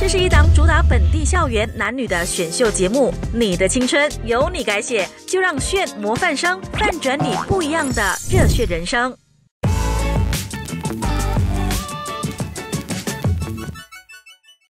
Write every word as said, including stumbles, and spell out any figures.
这是一档主打本地校园男女的选秀节目，你的青春由你改写，就让炫模范生翻转你不一样的热血人生。